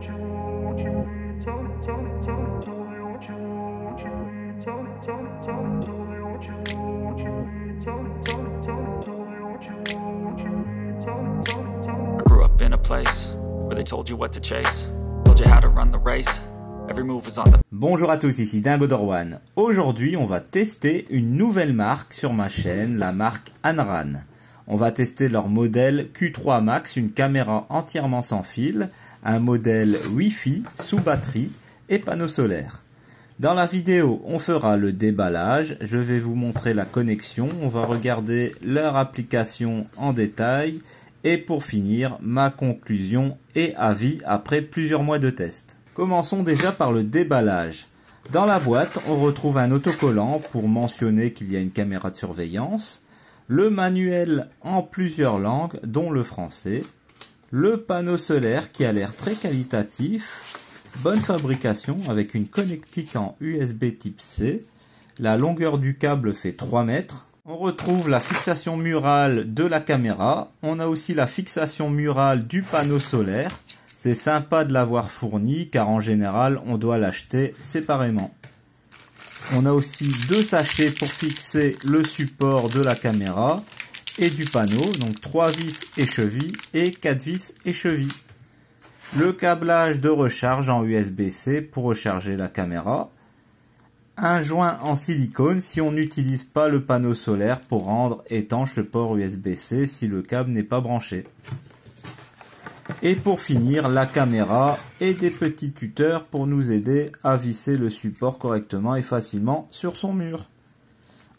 I grew up in a place where they told you what to chase, told you how to run the race. Every move was on the... Bonjour à tous, ici Dingo Dorwan. Aujourd'hui, on va tester une nouvelle marque sur ma chaîne, la marque Anran. On va tester leur modèle Q3 Max, une caméra entièrement sans fil, un modèle Wi-Fi, sous batterie et panneau solaire. Dans la vidéo, on fera le déballage, je vais vous montrer la connexion, on va regarder leur application en détail et pour finir, ma conclusion et avis après plusieurs mois de test. Commençons déjà par le déballage. Dans la boîte, on retrouve un autocollant pour mentionner qu'il y a une caméra de surveillance. Le manuel en plusieurs langues, dont le français. Le panneau solaire qui a l'air très qualitatif. Bonne fabrication avec une connectique en USB type C. La longueur du câble fait 3 mètres. On retrouve la fixation murale de la caméra. On a aussi la fixation murale du panneau solaire. C'est sympa de l'avoir fourni car en général on doit l'acheter séparément. On a aussi deux sachets pour fixer le support de la caméra et du panneau, donc 3 vis et chevilles et 4 vis et chevilles. Le câblage de recharge en USB-C pour recharger la caméra. Un joint en silicone si on n'utilise pas le panneau solaire pour rendre étanche le port USB-C si le câble n'est pas branché. Et pour finir, la caméra et des petits tuteurs pour nous aider à visser le support correctement et facilement sur son mur.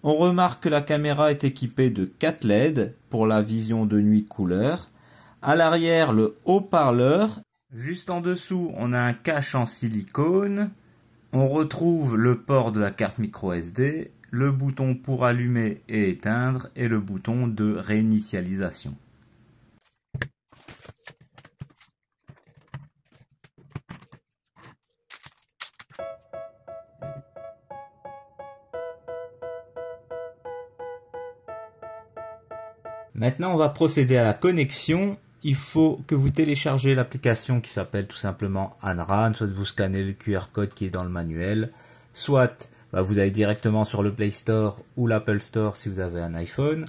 On remarque que la caméra est équipée de 4 LED pour la vision de nuit couleur. À l'arrière, le haut-parleur. Juste en dessous, on a un cache en silicone. On retrouve le port de la carte micro SD, le bouton pour allumer et éteindre et le bouton de réinitialisation. Maintenant, on va procéder à la connexion. Il faut que vous téléchargez l'application qui s'appelle tout simplement Anran. Soit vous scannez le QR code qui est dans le manuel. Soit vous allez directement sur le Play Store ou l'Apple Store si vous avez un iPhone.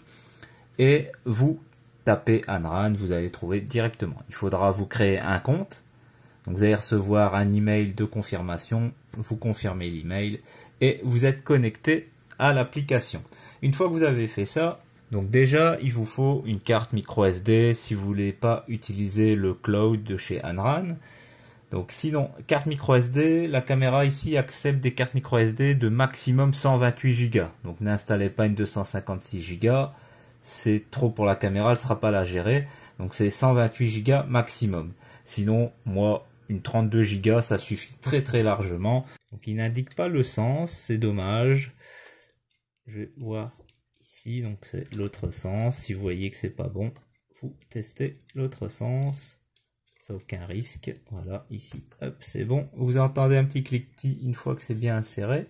Et vous tapez Anran, vous allez trouver directement. Il faudra vous créer un compte. Donc vous allez recevoir un email de confirmation. Vous confirmez l'email et vous êtes connecté à l'application. Une fois que vous avez fait ça, donc déjà, il vous faut une carte micro SD si vous voulez pas utiliser le cloud de chez Anran. Donc sinon, carte micro SD, la caméra ici accepte des cartes micro SD de maximum 128 Go. Donc n'installez pas une 256 Go, c'est trop pour la caméra, elle ne sera pas la gérer. Donc c'est 128 Go maximum. Sinon, moi, une 32 Go, ça suffit très très largement. Donc il n'indique pas le sens, c'est dommage. Je vais voir... ici, donc c'est l'autre sens. Si vous voyez que c'est pas bon, vous testez l'autre sens, ça n'a aucun risque. Voilà, ici, hop, c'est bon. Vous entendez un petit cliquetis une fois que c'est bien inséré.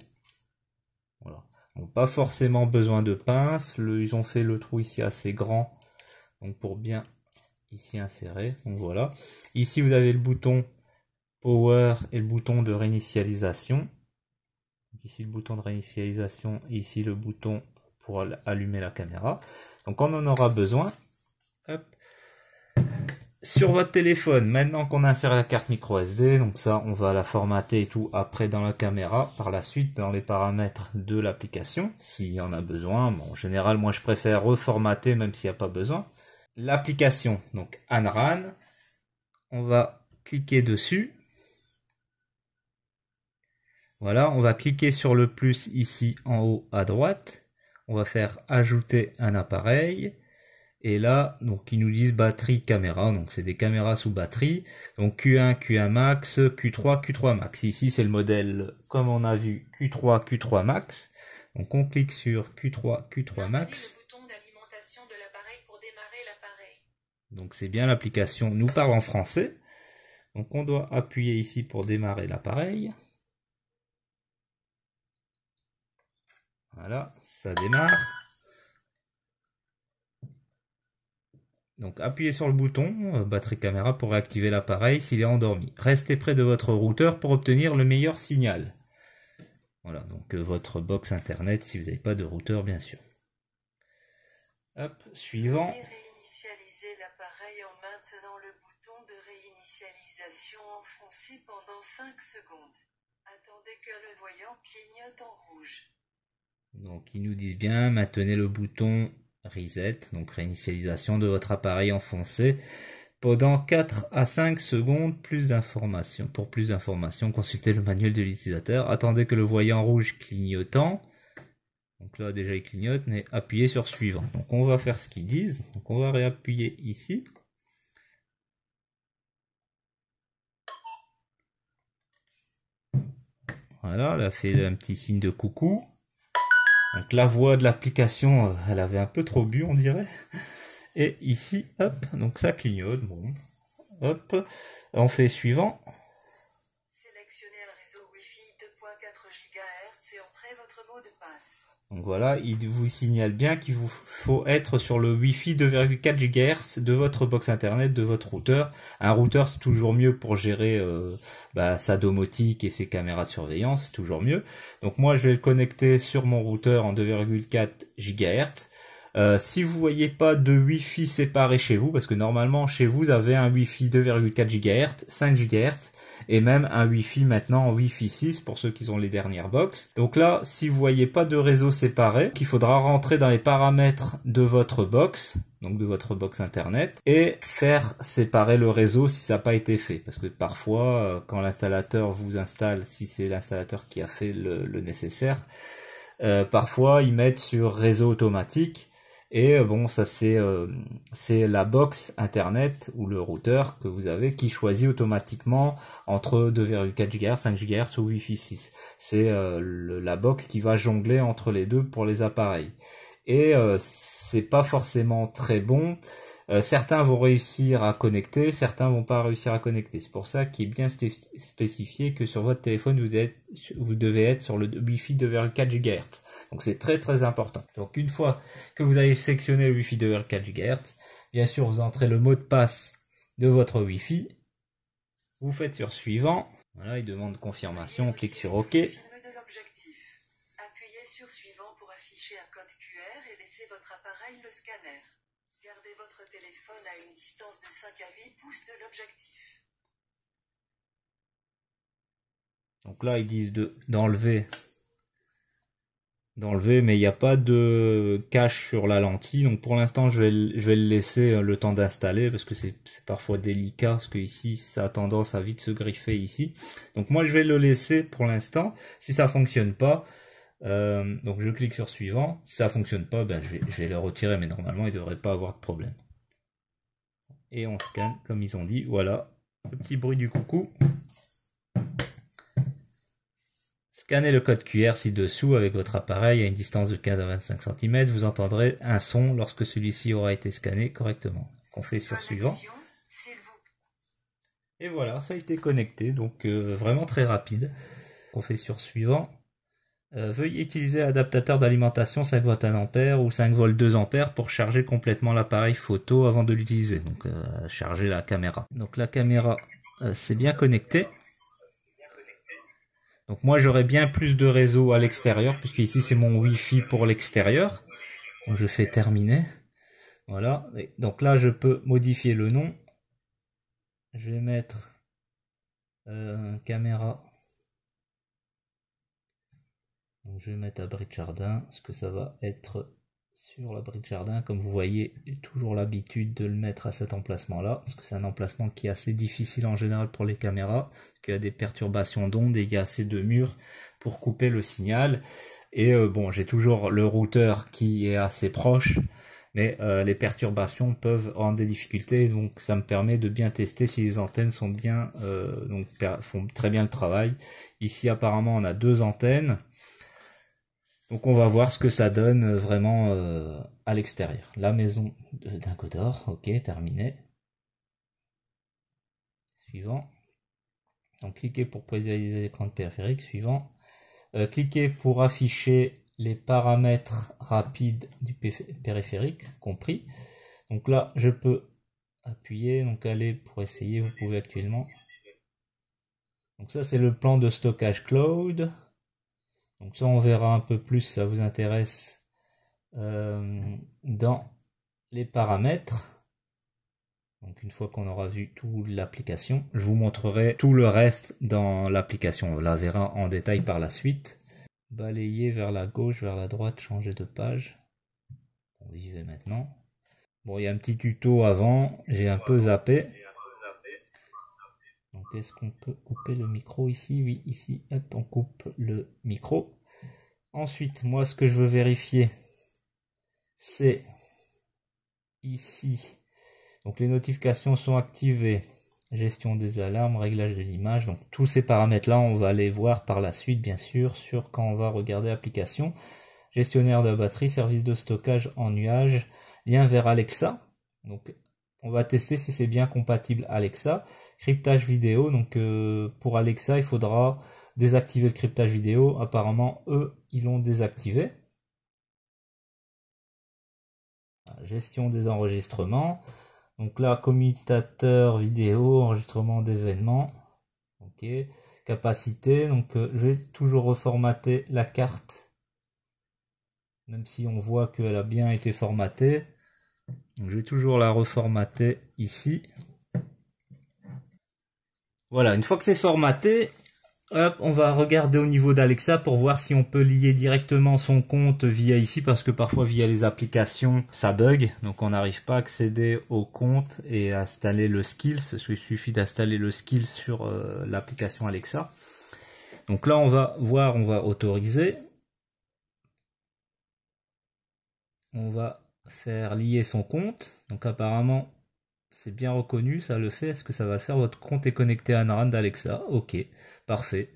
Voilà, donc pas forcément besoin de pince. Ils ont fait le trou ici assez grand, donc pour bien ici insérer. Donc voilà, ici vous avez le bouton power et le bouton de réinitialisation. Donc ici le bouton de réinitialisation, et ici le bouton pour allumer la caméra. Donc on en aura besoin. Hop. Sur votre téléphone, maintenant qu'on a inséré la carte micro SD, donc ça on va la formater et tout après dans la caméra, par la suite dans les paramètres de l'application, s'il y en a besoin. Bon, en général moi je préfère reformater même s'il n'y a pas besoin. L'application, donc Anran, on va cliquer dessus. Voilà, on va cliquer sur le plus ici en haut à droite. On va faire ajouter un appareil. Et là, donc ils nous disent batterie caméra. Donc c'est des caméras sous batterie. Donc Q1, Q1 Max, Q3, Q3 Max. Ici c'est le modèle comme on a vu Q3, Q3 Max. Donc on clique sur Q3, Q3 Max. Donc c'est bien l'application nous parle en français. Donc on doit appuyer ici pour démarrer l'appareil. Voilà, ça démarre. Donc appuyez sur le bouton batterie caméra pour réactiver l'appareil s'il est endormi. Restez près de votre routeur pour obtenir le meilleur signal. Voilà, donc votre box internet si vous n'avez pas de routeur bien sûr. Hop, suivant. Réinitialiser l'appareil en maintenant le bouton de réinitialisation enfoncé pendant 5 secondes. Attendez que le voyant clignote en rouge. Donc ils nous disent bien, maintenez le bouton reset, donc réinitialisation de votre appareil enfoncé pendant 4 à 5 secondes. Plus d'informations. Pour plus d'informations, consultez le manuel de l'utilisateur. Attendez que le voyant rouge clignotant. Donc là déjà il clignote, mais appuyez sur suivant. Donc on va faire ce qu'ils disent. Donc on va réappuyer ici. Voilà, elle a fait un petit signe de coucou. Donc la voix de l'application, elle avait un peu trop bu, on dirait. Et ici, hop, donc ça clignote. Bon, hop, on fait suivant. Sélectionnez le réseau Wi-Fi 2.4 GHz et entrez votre mot de passe. Donc voilà, il vous signale bien qu'il vous faut être sur le Wi-Fi 2.4 GHz de votre box internet, de votre routeur. Un routeur, c'est toujours mieux pour gérer sa domotique et ses caméras de surveillance, c'est toujours mieux. Donc moi, je vais le connecter sur mon routeur en 2.4 GHz. Si vous voyez pas de Wi-Fi séparé chez vous, parce que normalement chez vous, vous avez un Wi-Fi 2.4 GHz, 5 GHz, et même un Wi-Fi maintenant en Wi-Fi 6 pour ceux qui ont les dernières box. Donc là, si vous voyez pas de réseau séparé, il faudra rentrer dans les paramètres de votre box, donc de votre box internet, et faire séparer le réseau si ça n'a pas été fait. Parce que parfois, quand l'installateur vous installe, si c'est l'installateur qui a fait le nécessaire, parfois ils mettent sur réseau automatique. Et bon, ça c'est la box internet ou le routeur que vous avez qui choisit automatiquement entre 2.4 GHz, 5 GHz ou Wi-Fi 6. C'est la box qui va jongler entre les deux pour les appareils. Et c'est pas forcément très bon. Certains vont réussir à connecter, certains vont pas réussir à connecter. C'est pour ça qu'il est bien spécifié que sur votre téléphone, vous devez être sur le Wi-Fi 2.4 GHz. Donc c'est très très important. Donc une fois que vous avez sélectionné le Wi-Fi 2.4 GHz, bien sûr vous entrez le mot de passe de votre Wi-Fi. Vous faites sur suivant. Voilà, il demande confirmation, on clique sur OK. Appuyez sur suivant pour afficher un code QR et laissez votre appareil le scanner. Gardez votre téléphone à une distance de 5 à 8 pouces de l'objectif. Donc là, ils disent d'enlever, mais il n'y a pas de cache sur la lentille. Donc pour l'instant, je vais le laisser le temps d'installer parce que c'est parfois délicat parce que ici, ça a tendance à vite se griffer ici. Donc moi, je vais le laisser pour l'instant. Si ça fonctionne pas, donc je clique sur suivant. Si ça fonctionne pas, ben je vais le retirer, mais normalement il devrait pas avoir de problème. Et on scanne comme ils ont dit. Voilà, le petit bruit du coucou. Scannez le code QR ci-dessous avec votre appareil à une distance de 15 à 25 cm. Vous entendrez un son lorsque celui-ci aura été scanné correctement. On fait sur suivant. Et voilà, ça a été connecté, donc vraiment très rapide. On fait sur suivant. Veuillez utiliser l'adaptateur d'alimentation 5 volts 1 A ou 5 volts 2 A pour charger complètement l'appareil photo avant de l'utiliser. Donc charger la caméra. Donc la caméra s'est bien connectée. Donc moi j'aurais bien plus de réseau à l'extérieur puisque ici c'est mon Wi-Fi pour l'extérieur. Donc je fais terminer. Voilà. Et donc là je peux modifier le nom. Je vais mettre caméra. Donc je vais mettre à abri de jardin, parce que ça va être sur l'abri de jardin. Comme vous voyez, j'ai toujours l'habitude de le mettre à cet emplacement-là, parce que c'est un emplacement qui est assez difficile en général pour les caméras, parce qu'il y a des perturbations d'ondes et il y a assez de murs pour couper le signal. Et bon, j'ai toujours le routeur qui est assez proche, mais les perturbations peuvent rendre des difficultés, donc ça me permet de bien tester si les antennes sont bien, donc font très bien le travail. Ici apparemment on a 2 antennes. Donc on va voir ce que ça donne vraiment à l'extérior. La maison de Dingo Dorwan, ok, terminé. Suivant. Donc cliquez pour visualiser l'écran de périphérique, suivant. Cliquez pour afficher les paramètres rapides du périphérique, compris. Donc là, je peux appuyer, donc aller pour essayer, vous pouvez actuellement. Donc ça, c'est le plan de stockage cloud. Donc ça, on verra un peu plus, ça vous intéresse dans les paramètres. Donc une fois qu'on aura vu toute l'application, je vous montrerai tout le reste dans l'application. On la verra en détail par la suite. Balayer vers la gauche, vers la droite, changer de page. On y va maintenant. Bon, il y a un petit tuto avant, j'ai un peu zappé. Donc est-ce qu'on peut couper le micro ici? Oui, ici, hop, on coupe le micro. Ensuite, moi ce que je veux vérifier, c'est ici. Donc les notifications sont activées, gestion des alarmes, réglage de l'image, donc tous ces paramètres là on va les voir par la suite bien sûr, quand on va regarder l'application, gestionnaire de la batterie, service de stockage en nuage, lien vers Alexa, donc on va tester si c'est bien compatible Alexa, cryptage vidéo, donc pour Alexa il faudra désactiver le cryptage vidéo, apparemment eux ils l'ont désactivé, gestion des enregistrements. Donc là, commutateur vidéo, enregistrement d'événements, ok, capacité, donc je vais toujours reformater la carte, même si on voit qu'elle a bien été formatée, donc je vais toujours la reformater ici. Voilà, une fois que c'est formaté, hop, on va regarder au niveau d'Alexa pour voir si on peut lier directement son compte via ici, parce que parfois via les applications ça bug, donc on n'arrive pas à accéder au compte et à installer le skill, parce qu'il suffit d'installer le skill sur l'application Alexa. Donc là on va voir, on va autoriser, on va faire lier son compte, donc apparemment c'est bien reconnu, ça le fait. Est-ce que ça va le faire? Votre compte est connecté à Anran d'Alexa. Ok, parfait.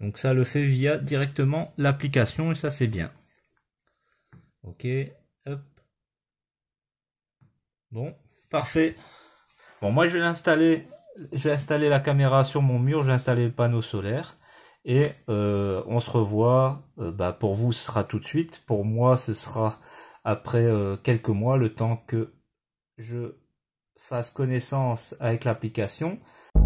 Donc ça le fait via directement l'application et ça c'est bien. Ok, hop. Bon, parfait. Bon, moi je vais l'installer, je vais installer la caméra sur mon mur, je vais installer le panneau solaire et on se revoit. Pour vous ce sera tout de suite, pour moi ce sera après quelques mois, le temps que je fasse connaissance avec l'application. I'm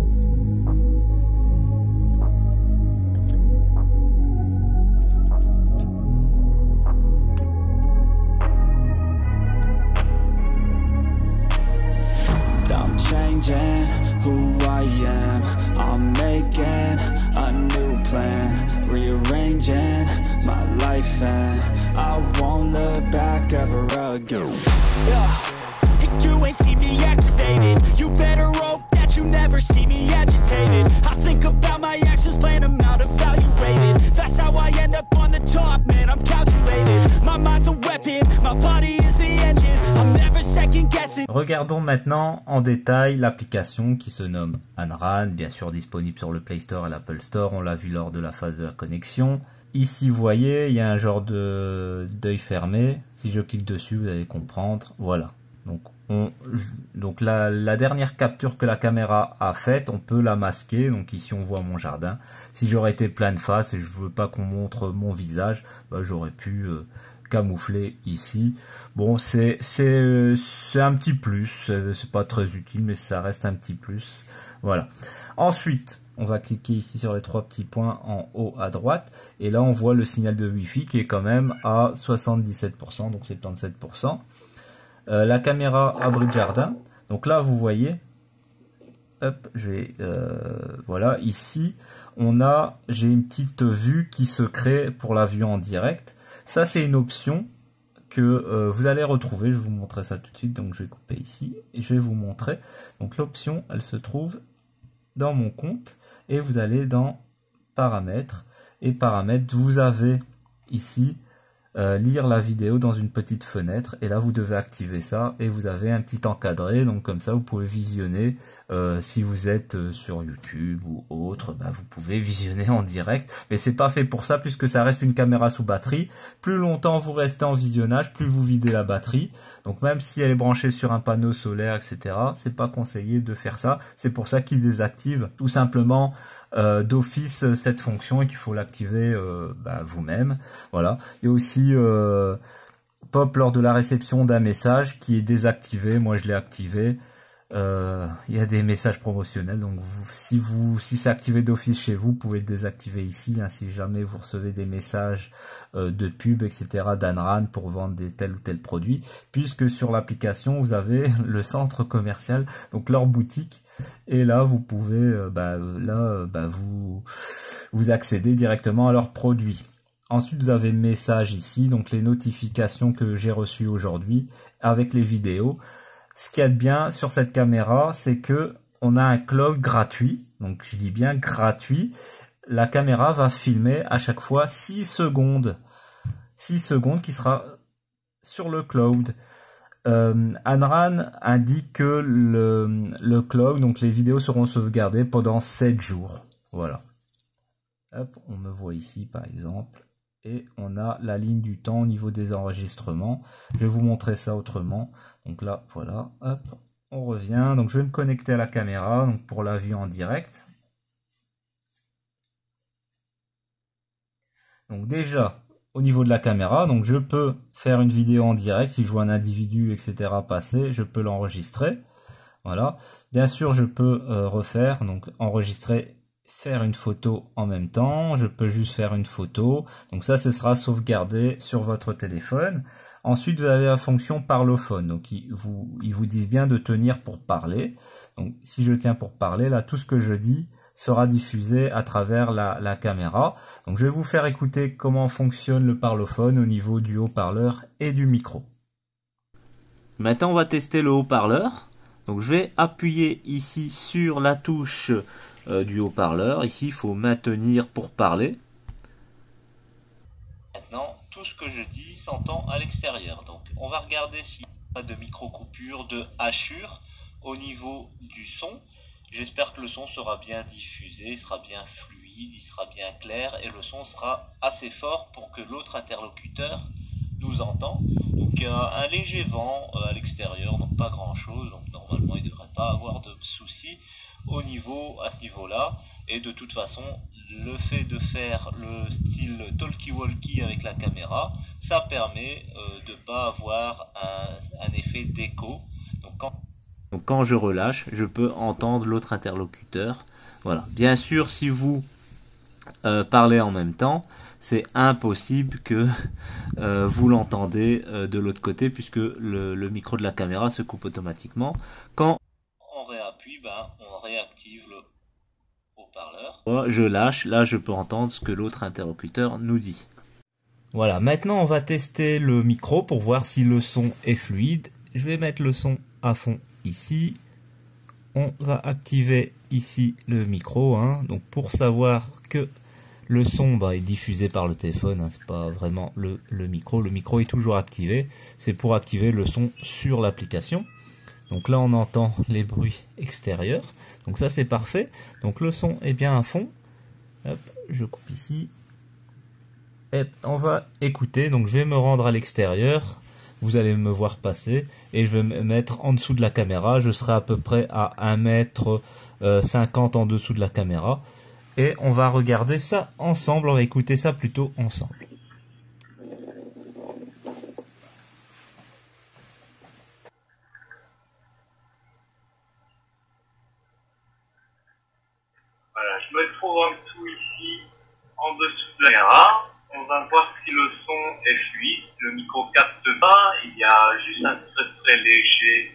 changing who I am. I'm making a new plan, rearranging my life and I won't look back ever again. Yeah. You ain't see me activated. You better hope that you never see me agitated. I think about my actions, plan them out, evaluated. That's how I end up on the top, man, I'm calculated. My mind's a weapon, my body is the engine. I'm never second guessing. Regardons maintenant en détail l'application qui se nomme Anran, bien sûr disponible sur le Play Store et l'Apple Store. On l'a vu lors de la phase de la connexion. Ici, vous voyez, il y a un genre d'œil fermé. Si je clique dessus, vous allez comprendre. Voilà. Donc la dernière capture que la caméra a faite, on peut la masquer. Donc ici on voit mon jardin. Si j'aurais été plein de face et je veux pas qu'on montre mon visage, j'aurais pu camoufler ici. Bon, c'est un petit plus, c'est pas très utile mais ça reste un petit plus. Voilà. Ensuite, on va cliquer ici sur les trois petits points en haut à droite et là on voit le signal de Wi-Fi qui est quand même à 77%, donc 77%. La caméra abri de jardin, donc là vous voyez, hop, voilà, ici j'ai une petite vue qui se crée pour la vue en direct. Ça c'est une option que vous allez retrouver, je vais vous montrer ça tout de suite. Donc je vais couper ici et je vais vous montrer. Donc l'option elle se trouve dans mon compte et vous allez dans paramètres et paramètres, vous avez ici lire la vidéo dans une petite fenêtre et là vous devez activer ça et vous avez un petit encadré, donc comme ça vous pouvez visionner si vous êtes sur YouTube ou autre, vous pouvez visionner en direct, mais c'est pas fait pour ça puisque ça reste une caméra sous batterie. Plus longtemps vous restez en visionnage, plus vous videz la batterie, donc même si elle est branchée sur un panneau solaire etc, c'est pas conseillé de faire ça. C'est pour ça qu'ils désactivent tout simplement d'office cette fonction et qu'il faut l'activer vous-même. Voilà, il y a aussi pop lors de la réception d'un message qui est désactivé. Moi je l'ai activé. Il y a des messages promotionnels, donc si c'est activé d'office chez vous, vous pouvez le désactiver ici, hein, si jamais vous recevez des messages de pub, etc., d'Anran pour vendre tel ou tel produit, puisque sur l'application vous avez le centre commercial, donc leur boutique, et là vous pouvez vous accédez directement à leurs produits. Ensuite, vous avez messages ici, donc les notifications que j'ai reçues aujourd'hui avec les vidéos. Ce qu'il y a de bien sur cette caméra, c'est que on a un clock gratuit, donc je dis bien gratuit. La caméra va filmer à chaque fois 6 secondes. 6 secondes qui sera sur le cloud. Anran indique que le clock, donc les vidéos seront sauvegardées pendant 7 jours. Voilà. Hop, on me voit ici par exemple. Et on a la ligne du temps au niveau des enregistrements. Je vais vous montrer ça autrement. Donc là, voilà, hop, on revient. Donc je vais me connecter à la caméra donc pour la vue en direct. Donc déjà, au niveau de la caméra, donc je peux faire une vidéo en direct. Si je vois un individu, etc. passer, je peux l'enregistrer. Voilà. Bien sûr, je peux refaire, donc enregistrer, faire une photo en même temps, je peux juste faire une photo, donc ça ce sera sauvegardé sur votre téléphone. Ensuite vous avez la fonction parlophone, donc ils vous disent bien de tenir pour parler, donc si je tiens pour parler, là tout ce que je dis sera diffusé à travers la caméra. Donc je vais vous faire écouter comment fonctionne le parlophone au niveau du haut-parleur et du micro. Maintenant on va tester le haut-parleur, donc je vais appuyer ici sur la touche du haut-parleur. Ici, il faut maintenir pour parler. Maintenant, tout ce que je dis s'entend à l'extérieur. Donc, on va regarder s'il n'y a pas de micro-coupure, de hachure au niveau du son. J'espère que le son sera bien diffusé, il sera bien fluide, il sera bien clair et le son sera assez fort pour que l'autre interlocuteur nous entend. Donc, un léger vent à l'extérieur, donc pas grand-chose. Donc, normalement, il ne devrait pas avoir de soucis à ce niveau-là, et de toute façon le fait de faire le style talkie-walkie avec la caméra, ça permet de ne pas avoir un effet d'écho. Donc quand je relâche, je peux entendre l'autre interlocuteur. Voilà. Bien sûr, si vous parlez en même temps, c'est impossible que vous l'entendez de l'autre côté, puisque le micro de la caméra se coupe automatiquement. Quand je lâche, là je peux entendre ce que l'autre interlocuteur nous dit. Voilà, maintenant on va tester le micro pour voir si le son est fluide. Je vais mettre le son à fond ici. On va activer ici le micro, hein, donc pour savoir que le son est diffusé par le téléphone, hein, c'est pas vraiment le micro. Le micro est toujours activé, c'est pour activer le son sur l'application. Donc là on entend les bruits extérieurs, donc ça c'est parfait, donc le son est bien à fond. Hop, je coupe ici, et on va écouter, donc je vais me rendre à l'extérieur, vous allez me voir passer, et je vais me mettre en dessous de la caméra, je serai à peu près à 1,50 m en dessous de la caméra, et on va regarder ça ensemble, on va écouter ça plutôt ensemble. Je me trouve en dessous ici, en dessous de la caméra. On va voir si le son est fluide. Le micro capte pas. Il y a juste un très léger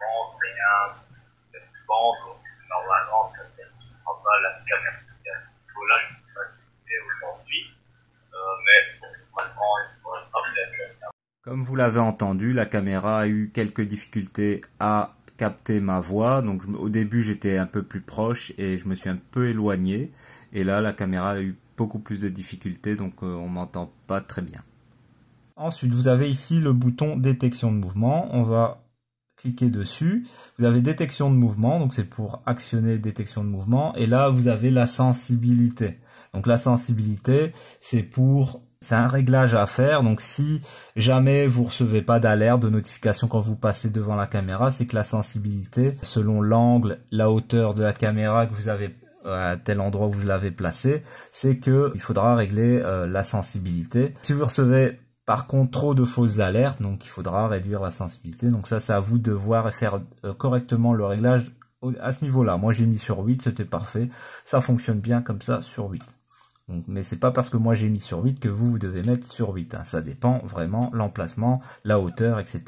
vent, rien, du vent. Donc normalement, ça ne pas la caméra. Voilà, je ne sais pas si aujourd'hui, mais normalement, il faudra pas faire. Comme vous l'avez entendu, la caméra a eu quelques difficultés à capter ma voix, donc au début j'étais un peu plus proche et je me suis un peu éloigné, et là la caméra a eu beaucoup plus de difficultés, donc on m'entend pas très bien. Ensuite vous avez ici le bouton détection de mouvement, on va cliquer dessus, vous avez détection de mouvement, donc c'est pour actionner détection de mouvement, et là vous avez la sensibilité, donc la sensibilité c'est un réglage à faire, donc si jamais vous recevez pas d'alerte, de notification quand vous passez devant la caméra, c'est que la sensibilité, selon l'angle, la hauteur de la caméra que vous avez à tel endroit où vous l'avez placée, c'est que il faudra régler la sensibilité. Si vous recevez Par contre, trop de fausses alertes, donc il faudra réduire la sensibilité. Donc ça, c'est à vous de voir et faire correctement le réglage à ce niveau-là. Moi, j'ai mis sur 8, c'était parfait. Ça fonctionne bien comme ça sur 8. Donc, mais c'est pas parce que moi j'ai mis sur 8 que vous, vous devez mettre sur 8. Hein. Ça dépend vraiment l'emplacement, la hauteur, etc.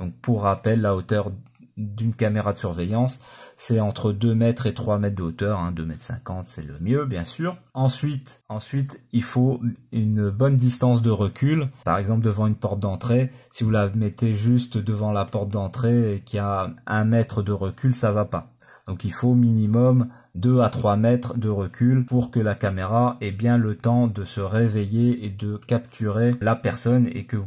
Donc pour rappel, la hauteur d'une caméra de surveillance, c'est entre 2 mètres et 3 mètres de hauteur, hein, 2,50 m, c'est le mieux bien sûr. Ensuite, il faut une bonne distance de recul, par exemple devant une porte d'entrée. Si vous la mettez juste devant la porte d'entrée et qu'il y a 1 mètre de recul, ça va pas. Donc il faut minimum 2 à 3 mètres de recul pour que la caméra ait bien le temps de se réveiller et de capturer la personne et que vous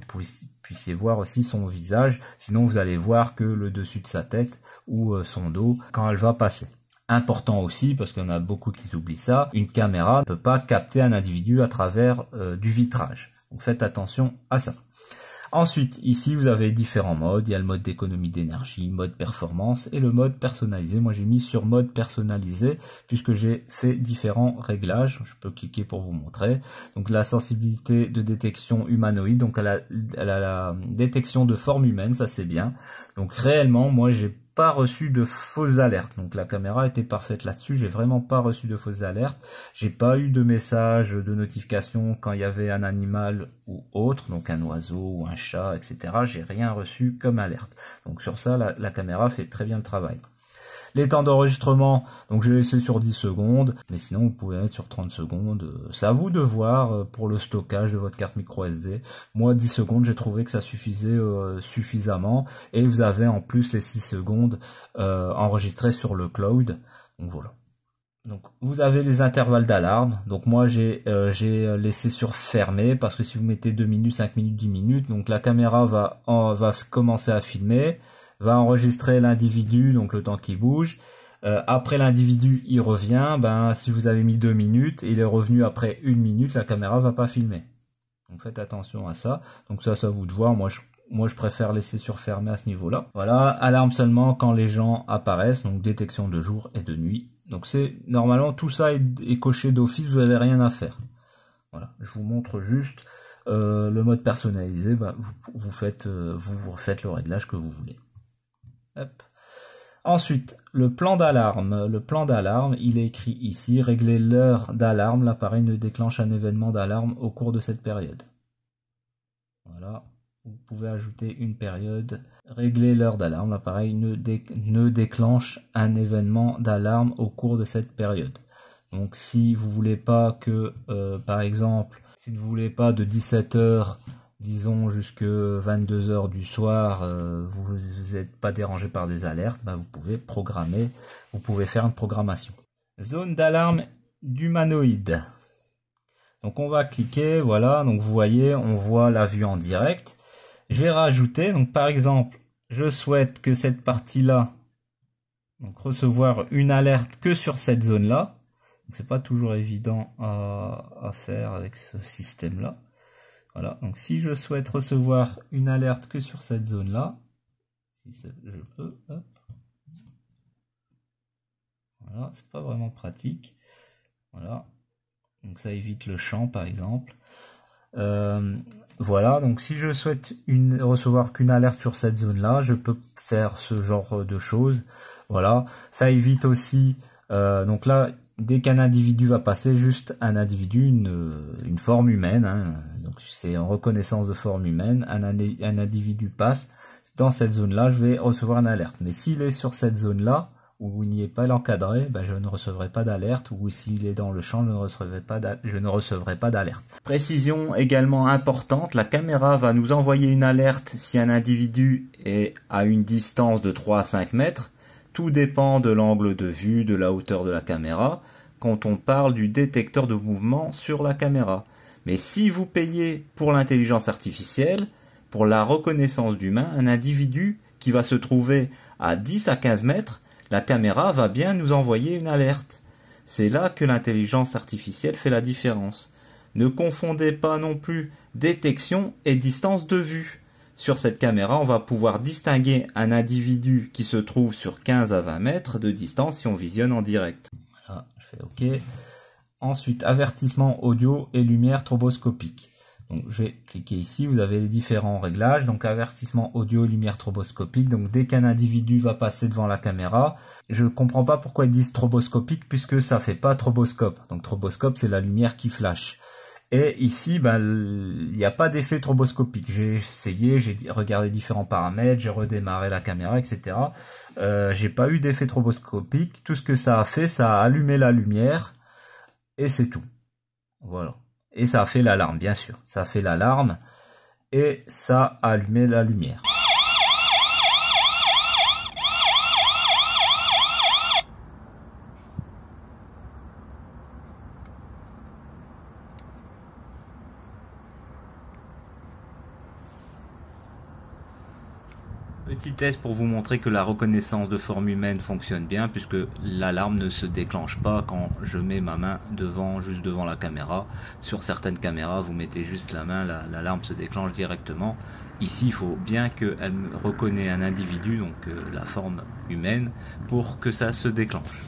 puissiez voir aussi son visage. Sinon vous allez voir que le dessus de sa tête ou son dos quand elle va passer. Important aussi, parce qu'on a beaucoup qui oublient ça, une caméra ne peut pas capter un individu à travers du vitrage. Donc faites attention à ça. Ensuite, ici, vous avez différents modes. Il y a le mode d'économie d'énergie, mode performance et le mode personnalisé. Moi, j'ai mis sur mode personnalisé puisque j'ai fait différents réglages. Je peux cliquer pour vous montrer. Donc, la sensibilité de détection humanoïde. Donc, à la détection de forme humaine, ça c'est bien. Donc, réellement, moi, j'ai pas reçu de fausses alertes, donc la caméra était parfaite là-dessus. J'ai vraiment pas reçu de fausses alertes, j'ai pas eu de messages de notification quand il y avait un animal ou autre, donc un oiseau ou un chat, etc. J'ai rien reçu comme alerte, donc sur ça la caméra fait très bien le travail. Les temps d'enregistrement, donc je l'ai laissé sur 10 secondes, mais sinon vous pouvez mettre sur 30 secondes. C'est à vous de voir pour le stockage de votre carte micro SD. Moi, 10 secondes, j'ai trouvé que ça suffisait suffisamment. Et vous avez en plus les 6 secondes enregistrées sur le cloud. Donc voilà. Donc vous avez les intervalles d'alarme. Donc moi j'ai laissé sur fermé parce que si vous mettez 2 minutes, 5 minutes, 10 minutes, donc la caméra va commencer à filmer, va enregistrer l'individu, donc le temps qu'il bouge. Après l'individu, il revient. Ben, si vous avez mis 2 minutes, il est revenu après 1 minute, la caméra va pas filmer. Donc faites attention à ça. Donc ça, c'est à vous de voir. Moi, je préfère laisser surfermer à ce niveau-là. Voilà, alarme seulement quand les gens apparaissent, donc détection de jour et de nuit. Donc c'est normalement tout ça est coché d'office, vous n'avez rien à faire. Voilà, je vous montre juste le mode personnalisé. Ben, vous faites le réglage que vous voulez. Hop. Ensuite, le plan d'alarme. Le plan d'alarme, il est écrit ici. Régler l'heure d'alarme. L'appareil ne déclenche un événement d'alarme au cours de cette période. Voilà. Vous pouvez ajouter une période. Régler l'heure d'alarme. L'appareil ne déclenche un événement d'alarme au cours de cette période. Donc, si vous voulez pas que, par exemple, si vous ne voulez pas de 17 h, disons jusque 22 h du soir, vous n'êtes pas dérangé par des alertes, bah vous pouvez programmer, vous pouvez faire une programmation. Zone d'alarme d'humanoïde. Donc on va cliquer, voilà, donc vous voyez, on voit la vue en direct. Je vais rajouter, donc par exemple, je souhaite que cette partie-là, donc recevoir une alerte que sur cette zone-là. C'est pas toujours évident à faire avec ce système-là. Voilà, donc si je souhaite recevoir une alerte que sur cette zone-là, si je peux, hop. Voilà, c'est pas vraiment pratique. Voilà, donc ça évite le champ par exemple. Voilà, donc si je souhaite recevoir qu'une alerte sur cette zone-là, je peux faire ce genre de choses. Voilà, ça évite aussi, donc là, dès qu'un individu va passer, juste un individu, une forme humaine, hein, donc c'est en reconnaissance de forme humaine, un individu passe dans cette zone-là, je vais recevoir une alerte. Mais s'il est sur cette zone-là, où il n'y est pas l'encadré, ben je ne recevrai pas d'alerte, ou s'il est dans le champ, je ne recevrai pas d'alerte. Précision également importante, la caméra va nous envoyer une alerte si un individu est à une distance de 3 à 5 mètres. Tout dépend de l'angle de vue, de la hauteur de la caméra, quand on parle du détecteur de mouvement sur la caméra. Mais si vous payez pour l'intelligence artificielle, pour la reconnaissance d'humains, un individu qui va se trouver à 10 à 15 mètres, la caméra va bien nous envoyer une alerte. C'est là que l'intelligence artificielle fait la différence. Ne confondez pas non plus détection et distance de vue. Sur cette caméra, on va pouvoir distinguer un individu qui se trouve sur 15 à 20 mètres de distance si on visionne en direct. Voilà, je fais OK. Ensuite, avertissement audio et lumière stroboscopique. Donc je vais cliquer ici, vous avez les différents réglages, donc avertissement audio, lumière stroboscopique, donc dès qu'un individu va passer devant la caméra, je comprends pas pourquoi ils disent stroboscopique puisque ça fait pas stroboscope, donc stroboscope c'est la lumière qui flash. Et ici, ben, il n'y a pas d'effet stroboscopique. J'ai essayé, j'ai regardé différents paramètres, j'ai redémarré la caméra, etc. J'ai pas eu d'effet stroboscopique. Tout ce que ça a fait, ça a allumé la lumière et c'est tout. Voilà. Et ça a fait l'alarme, bien sûr. Ça a fait l'alarme et ça a allumé la lumière. Petit test pour vous montrer que la reconnaissance de forme humaine fonctionne bien puisque l'alarme ne se déclenche pas quand je mets ma main devant, juste devant la caméra. Sur certaines caméras, vous mettez juste la main, l'alarme se déclenche directement. Ici, il faut bien qu'elle reconnaisse un individu, donc la forme humaine, pour que ça se déclenche.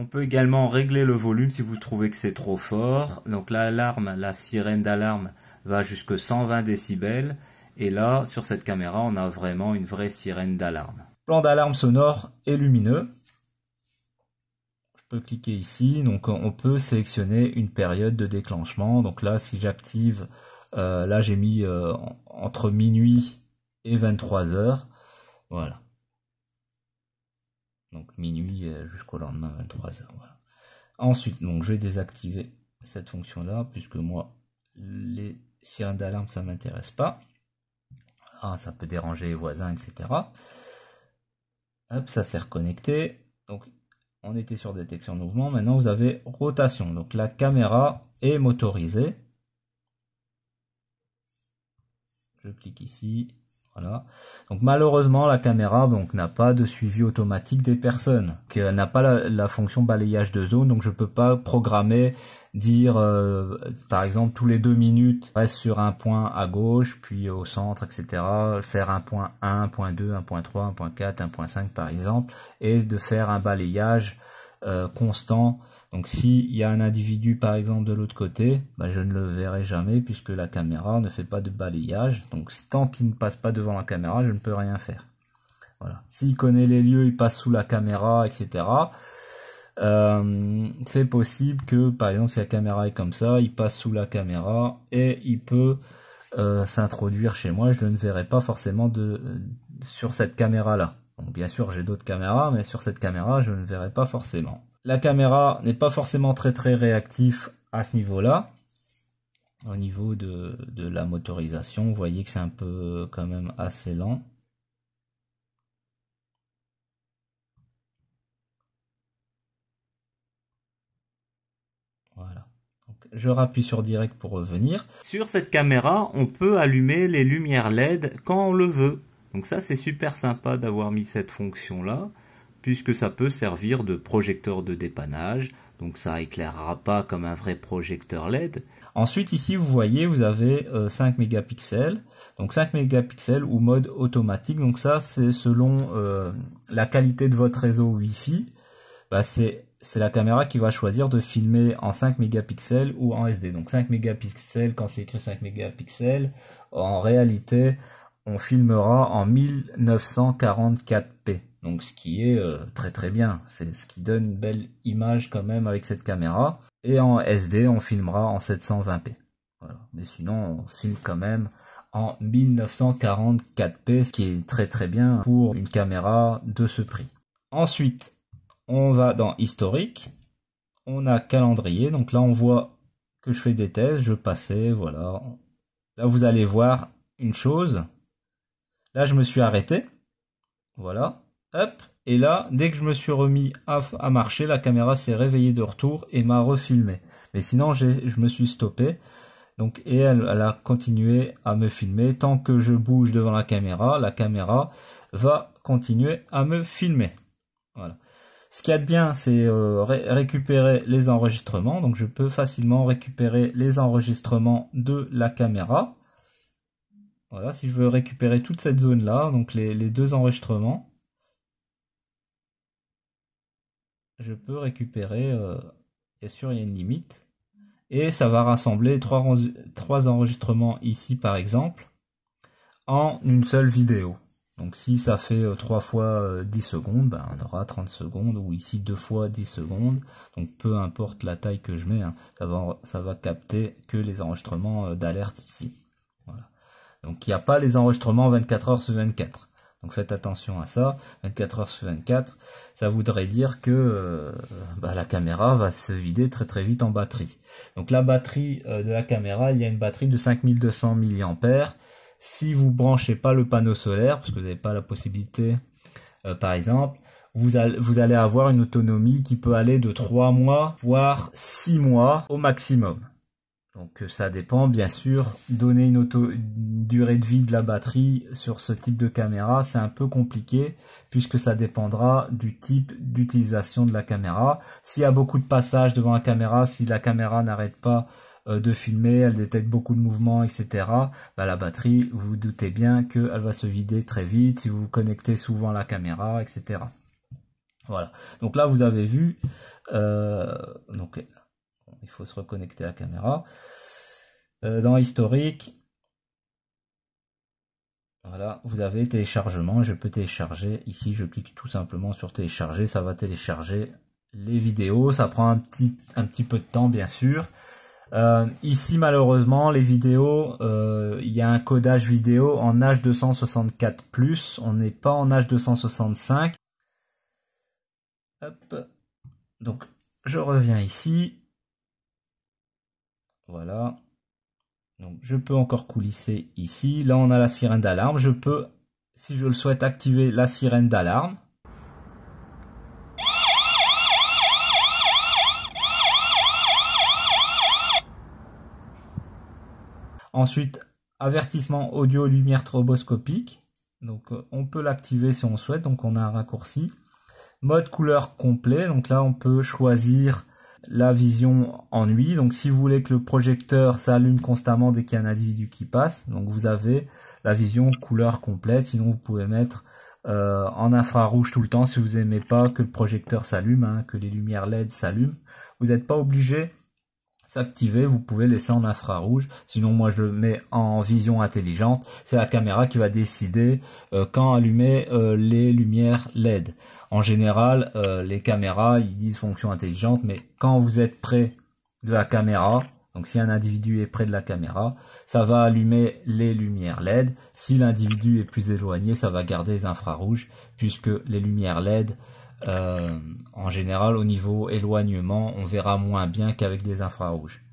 On peut également régler le volume si vous trouvez que c'est trop fort. Donc l'alarme, la sirène d'alarme va jusque 120 décibels. Et là, sur cette caméra, on a vraiment une vraie sirène d'alarme. Plan d'alarme sonore et lumineux. Je peux cliquer ici. Donc on peut sélectionner une période de déclenchement. Donc là, si j'active, là j'ai mis entre minuit et 23 heures. Voilà. Donc minuit jusqu'au lendemain 23 h. Voilà. Ensuite, donc je vais désactiver cette fonction là puisque moi les sirènes d'alarme ça m'intéresse pas. Ah, ça peut déranger les voisins, etc. Hop, ça s'est reconnecté. Donc on était sur détection de mouvement. Maintenant vous avez rotation. Donc la caméra est motorisée. Je clique ici. Voilà. Donc malheureusement la caméra n'a pas de suivi automatique des personnes, elle n'a pas la fonction balayage de zone, donc je ne peux pas programmer, dire par exemple tous les 2 minutes reste sur un point à gauche, puis au centre, etc. Faire un point 1, un point 2, un point 3, un point 4, un point 5 par exemple, et de faire un balayage constant. Donc s'il y a un individu par exemple de l'autre côté, bah, je ne le verrai jamais puisque la caméra ne fait pas de balayage. Donc tant qu'il ne passe pas devant la caméra, je ne peux rien faire. Voilà. S'il connaît les lieux, il passe sous la caméra, etc. C'est possible que par exemple si la caméra est comme ça, il passe sous la caméra et il peut s'introduire chez moi. Je ne verrai pas forcément sur cette caméra là. Donc bien sûr j'ai d'autres caméras, mais sur cette caméra je ne verrai pas forcément. La caméra n'est pas forcément très réactif à ce niveau-là. Au niveau de la motorisation, vous voyez que c'est un peu quand même assez lent. Voilà. Je rappuie sur direct pour revenir. Sur cette caméra, on peut allumer les lumières LED quand on le veut. Donc ça c'est super sympa d'avoir mis cette fonction là, puisque ça peut servir de projecteur de dépannage, donc ça éclairera pas comme un vrai projecteur LED. Ensuite ici vous voyez vous avez 5 mégapixels, donc 5 mégapixels ou mode automatique, donc ça c'est selon la qualité de votre réseau Wi-Fi, bah, c'est la caméra qui va choisir de filmer en 5 mégapixels ou en SD. Donc 5 mégapixels, quand c'est écrit 5 mégapixels, en réalité on filmera en 1944p, donc ce qui est très bien, c'est ce qui donne une belle image quand même avec cette caméra, et en SD on filmera en 720p, voilà. Mais sinon on filme quand même en 1944p, ce qui est très bien pour une caméra de ce prix. Ensuite on va dans historique, on a calendrier, donc là on voit que je fais des tests, je passais, voilà, là vous allez voir une chose. Là, je me suis arrêté, voilà, hop, et là, dès que je me suis remis à marcher, la caméra s'est réveillée de retour et m'a refilmé. Mais sinon, je me suis stoppé, Donc, et elle a continué à me filmer. Tant que je bouge devant la caméra va continuer à me filmer. Voilà. Ce qu'il y a de bien, c'est récupérer les enregistrements. Donc, je peux facilement récupérer les enregistrements de la caméra. Voilà, si je veux récupérer toute cette zone-là, donc les deux enregistrements, je peux récupérer, bien sûr, il y a une limite. Et ça va rassembler trois enregistrements ici, par exemple, en une seule vidéo. Donc si ça fait 3 fois 10 secondes, ben, on aura 30 secondes, ou ici 2 fois 10 secondes. Donc peu importe la taille que je mets, hein, ça va capter que les enregistrements d'alerte ici. Voilà. Donc il n'y a pas les enregistrements 24 heures sur 24. Donc faites attention à ça, 24 heures sur 24, ça voudrait dire que bah, la caméra va se vider très très vite en batterie. Donc la batterie de la caméra, il y a une batterie de 5200 mAh. Si vous branchez pas le panneau solaire, parce que vous n'avez pas la possibilité, par exemple, vous allez avoir une autonomie qui peut aller de 3 mois, voire 6 mois au maximum. Donc ça dépend, bien sûr, donner une durée de vie de la batterie sur ce type de caméra, c'est un peu compliqué, puisque ça dépendra du type d'utilisation de la caméra. S'il y a beaucoup de passages devant la caméra, si la caméra n'arrête pas de filmer, elle détecte beaucoup de mouvements, etc. Bah, la batterie, vous vous doutez bien qu'elle va se vider très vite si vous vous connectez souvent à la caméra, etc. Voilà. Donc là, vous avez vu. Donc, il faut se reconnecter à la caméra. Dans historique, voilà, vous avez téléchargement. Je peux télécharger. Ici, je clique tout simplement sur télécharger. Ça va télécharger les vidéos. Ça prend un petit peu de temps, bien sûr. Ici malheureusement les vidéos, il y a un codage vidéo en H264+, on n'est pas en H265. Hop. Donc je reviens ici, voilà, donc je peux encore coulisser ici, là on a la sirène d'alarme, je peux, si je le souhaite, activer la sirène d'alarme. Ensuite, avertissement audio lumière stroboscopique. Donc on peut l'activer si on souhaite, donc on a un raccourci. Mode couleur complet, donc là on peut choisir la vision ennui. Donc si vous voulez que le projecteur s'allume constamment dès qu'il y a un individu qui passe, donc vous avez la vision couleur complète. Sinon vous pouvez mettre en infrarouge tout le temps si vous n'aimez pas que le projecteur s'allume, hein, que les lumières LED s'allument. Vous n'êtes pas obligé s'activer, vous pouvez laisser en infrarouge, sinon moi je le mets en vision intelligente, c'est la caméra qui va décider quand allumer les lumières LED. En général, les caméras, ils disent fonction intelligente, mais quand vous êtes près de la caméra, donc si un individu est près de la caméra, ça va allumer les lumières LED. Si l'individu est plus éloigné, ça va garder les infrarouges, puisque les lumières LED, en général, au niveau éloignement, on verra moins bien qu'avec des infrarouges.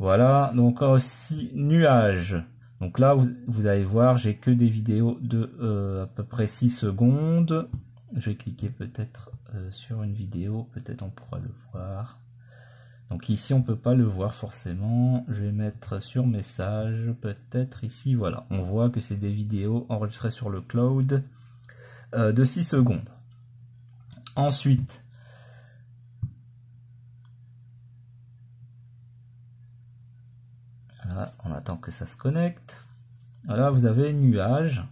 Voilà, donc aussi nuages. Donc là, vous allez voir, j'ai que des vidéos de à peu près 6 secondes. Je vais cliquer peut-être sur une vidéo, peut-être on pourra le voir. Donc ici, on peut pas le voir forcément. Je vais mettre sur message, peut-être ici, voilà. On voit que c'est des vidéos enregistrées sur le cloud. De 6 secondes. Ensuite, voilà, on attend que ça se connecte. Voilà, vous avez nuages.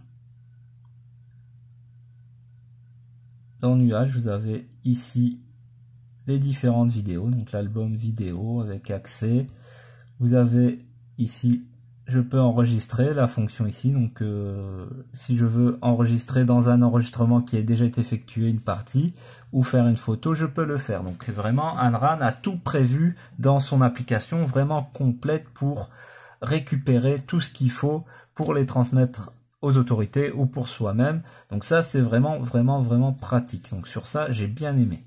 Dans nuages, vous avez ici les différentes vidéos, donc l'album vidéo avec accès. Vous avez ici, je peux enregistrer la fonction ici, donc si je veux enregistrer dans un enregistrement qui a déjà été effectué une partie, ou faire une photo, je peux le faire. Donc vraiment, Anran a tout prévu dans son application, vraiment complète pour récupérer tout ce qu'il faut pour les transmettre aux autorités ou pour soi-même. Donc ça, c'est vraiment, vraiment, vraiment pratique. Donc sur ça, j'ai bien aimé.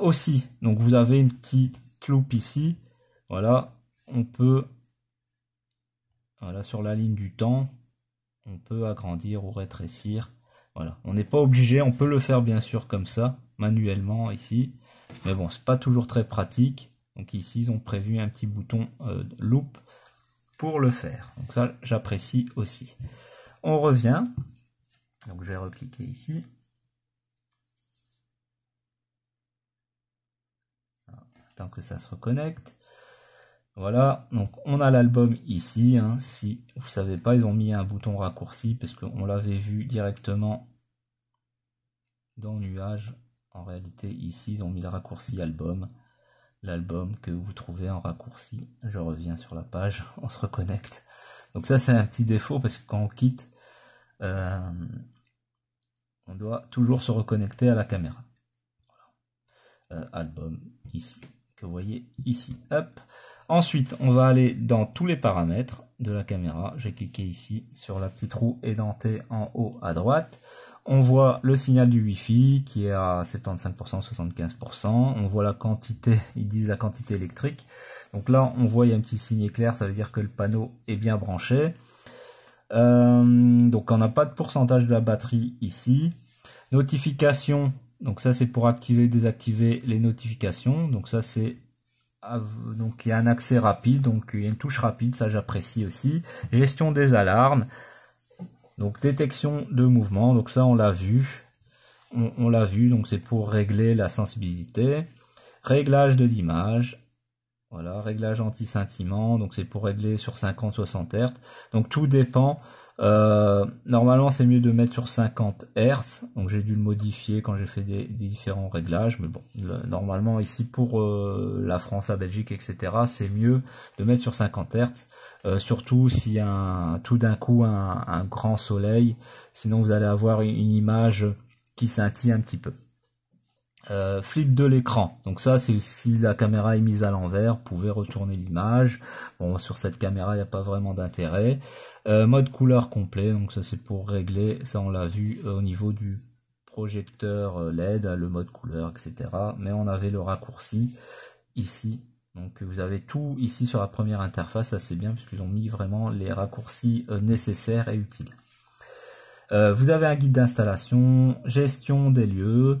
Aussi, donc vous avez une petite loupe ici, voilà, on peut... Voilà, sur la ligne du temps, on peut agrandir ou rétrécir. Voilà, on n'est pas obligé, on peut le faire bien sûr comme ça, manuellement ici. Mais bon, c'est pas toujours très pratique. Donc ici, ils ont prévu un petit bouton loop pour le faire. Donc ça, j'apprécie aussi. On revient. Donc je vais recliquer ici. Tant que ça se reconnecte. Voilà, donc on a l'album ici, hein. Si vous ne savez pas, ils ont mis un bouton raccourci parce qu'on l'avait vu directement dans Nuage. En réalité, ici, ils ont mis le raccourci album, l'album que vous trouvez en raccourci. Je reviens sur la page, on se reconnecte. Donc ça, c'est un petit défaut parce que quand on quitte, on doit toujours se reconnecter à la caméra. Voilà. Album ici, que vous voyez ici. Hop. Ensuite, on va aller dans tous les paramètres de la caméra. J'ai cliqué ici sur la petite roue édentée en haut à droite. On voit le signal du Wi-Fi qui est à 75%, 75%. On voit la quantité, ils disent la quantité électrique. Donc là, on voit il y a un petit signe éclair, ça veut dire que le panneau est bien branché. Donc on n'a pas de pourcentage de la batterie ici. Notification, donc ça c'est pour activer, désactiver les notifications. Donc ça c'est... Donc il y a un accès rapide, donc il y a une touche rapide, ça j'apprécie aussi. Gestion des alarmes, donc détection de mouvement, donc ça on l'a vu, on l'a vu, donc c'est pour régler la sensibilité. Réglage de l'image, voilà, réglage anti-scintillement, donc c'est pour régler sur 50-60 Hz. Donc tout dépend. Normalement c'est mieux de mettre sur 50 Hz, donc j'ai dû le modifier quand j'ai fait des différents réglages, mais bon, normalement ici pour la France, la Belgique, etc., c'est mieux de mettre sur 50 Hz, surtout s'il y a tout d'un coup un grand soleil, sinon vous allez avoir une image qui scintille un petit peu. Flip de l'écran, donc ça c'est si la caméra est mise à l'envers, vous pouvez retourner l'image. Bon, sur cette caméra il n'y a pas vraiment d'intérêt. Mode couleur complet, donc ça c'est pour régler, ça on l'a vu au niveau du projecteur LED, le mode couleur, etc. Mais on avait le raccourci ici, donc vous avez tout ici sur la première interface, ça c'est bien puisqu'ils ont mis vraiment les raccourcis nécessaires et utiles. Vous avez un guide d'installation, gestion des lieux.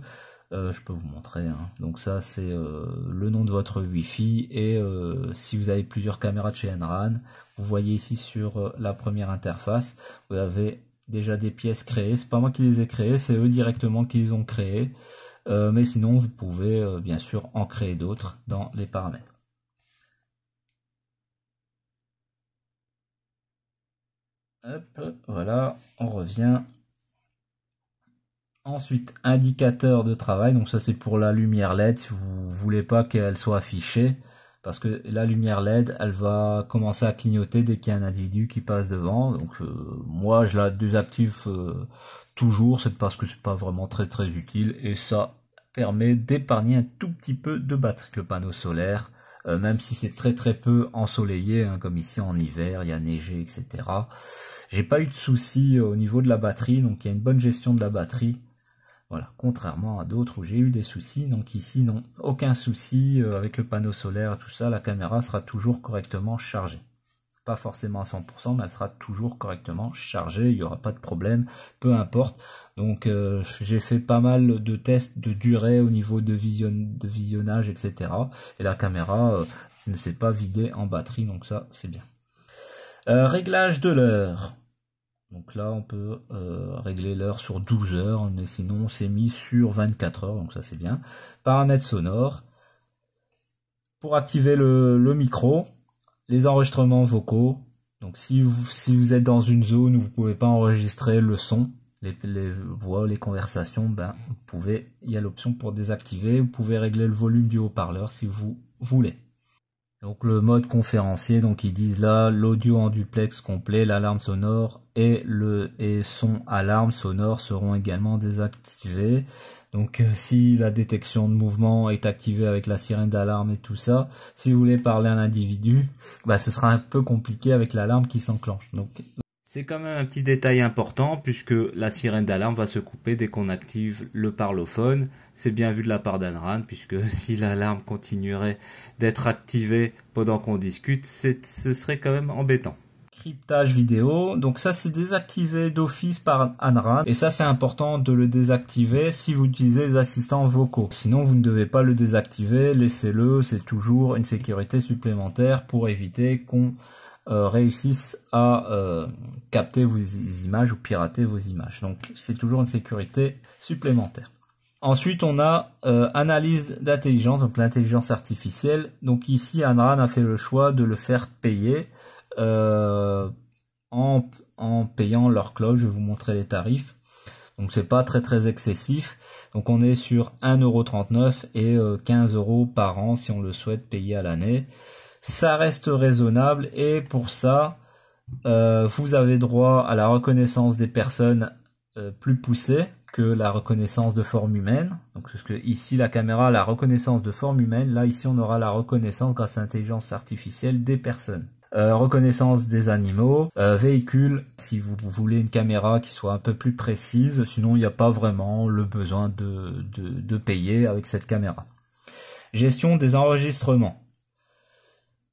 Je peux vous montrer, hein. Donc ça c'est le nom de votre Wi-Fi et si vous avez plusieurs caméras de chez Anran, vous voyez ici sur la première interface, vous avez déjà des pièces créées, c'est pas moi qui les ai créées, c'est eux directement qui les ont créées, mais sinon vous pouvez bien sûr en créer d'autres dans les paramètres. Hop, voilà, on revient. Ensuite, indicateur de travail, donc ça c'est pour la lumière LED, si vous voulez pas qu'elle soit affichée, parce que la lumière LED, elle va commencer à clignoter dès qu'il y a un individu qui passe devant, donc moi je la désactive toujours, c'est parce que c'est pas vraiment très utile, et ça permet d'épargner un tout petit peu de batterie. Le panneau solaire, même si c'est très peu ensoleillé, hein, comme ici en hiver, il y a neigé, etc. J'ai pas eu de soucis au niveau de la batterie, donc il y a une bonne gestion de la batterie. Voilà, contrairement à d'autres où j'ai eu des soucis, donc ici non, aucun souci avec le panneau solaire, tout ça, la caméra sera toujours correctement chargée. Pas forcément à 100%, mais elle sera toujours correctement chargée, il n'y aura pas de problème, peu importe. Donc j'ai fait pas mal de tests de durée au niveau de visionnage, etc. Et la caméra ne s'est pas vidée en batterie, donc ça c'est bien. Réglage de l'heure. Donc là, on peut régler l'heure sur 12 heures, mais sinon, c'est mis sur 24 heures, donc ça c'est bien. Paramètres sonores. Pour activer le micro, les enregistrements vocaux. Donc si vous êtes dans une zone où vous ne pouvez pas enregistrer le son, les voix, les conversations, ben, vous pouvez, il y a l'option pour désactiver. Vous pouvez régler le volume du haut-parleur si vous voulez. Donc le mode conférencier, donc ils disent là l'audio en duplex complet, l'alarme sonore et son alarme sonore seront également désactivés. Donc si la détection de mouvement est activée avec la sirène d'alarme et tout ça, si vous voulez parler à l'individu, bah ce sera un peu compliqué avec l'alarme qui s'enclenche. Donc c'est quand même un petit détail important puisque la sirène d'alarme va se couper dès qu'on active le parlophone. C'est bien vu de la part d'Anran puisque si l'alarme continuerait d'être activée pendant qu'on discute, ce serait quand même embêtant. cryptage vidéo. Donc ça, c'est désactivé d'office par Anran. Et ça, c'est important de le désactiver si vous utilisez les assistants vocaux. Sinon, vous ne devez pas le désactiver. Laissez-le, c'est toujours une sécurité supplémentaire pour éviter qu'on réussissent à capter vos images ou pirater vos images. Donc c'est toujours une sécurité supplémentaire. Ensuite on a analyse d'intelligence, donc l'intelligence artificielle. Donc ici Anran a fait le choix de le faire payer en payant leur cloud. Je vais vous montrer les tarifs. Donc c'est pas très excessif. Donc on est sur 1,39 € et 15 € par an si on le souhaite payer à l'année. Ça reste raisonnable et pour ça, vous avez droit à la reconnaissance des personnes plus poussée que la reconnaissance de forme humaine. Donc, parce que ici, la caméra a la reconnaissance de forme humaine. Là, ici, on aura la reconnaissance grâce à l'intelligence artificielle des personnes. Reconnaissance des animaux, véhicules, si vous voulez une caméra qui soit un peu plus précise. Sinon, il n'y a pas vraiment le besoin de payer avec cette caméra. Gestion des enregistrements.